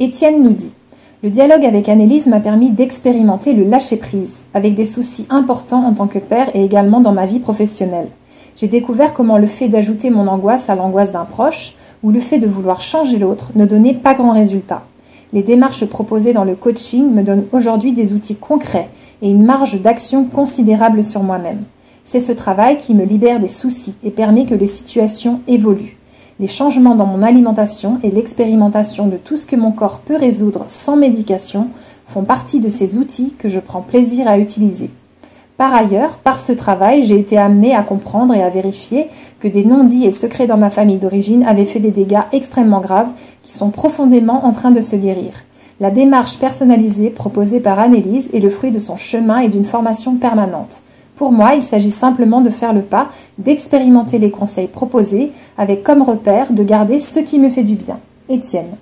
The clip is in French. Étienne nous dit « Le dialogue avec Anne-Élise m'a permis d'expérimenter le lâcher-prise, avec des soucis importants en tant que père et également dans ma vie professionnelle. J'ai découvert comment le fait d'ajouter mon angoisse à l'angoisse d'un proche ou le fait de vouloir changer l'autre ne donnait pas grand résultat. Les démarches proposées dans le coaching me donnent aujourd'hui des outils concrets et une marge d'action considérable sur moi-même. C'est ce travail qui me libère des soucis et permet que les situations évoluent. Les changements dans mon alimentation et l'expérimentation de tout ce que mon corps peut résoudre sans médication font partie de ces outils que je prends plaisir à utiliser. Par ailleurs, par ce travail, j'ai été amenée à comprendre et à vérifier que des non-dits et secrets dans ma famille d'origine avaient fait des dégâts extrêmement graves qui sont profondément en train de se guérir. La démarche personnalisée proposée par Anne-Élise est le fruit de son chemin et d'une formation permanente. Pour moi, il s'agit simplement de faire le pas, d'expérimenter les conseils proposés, avec comme repère de garder ce qui me fait du bien. Étienne.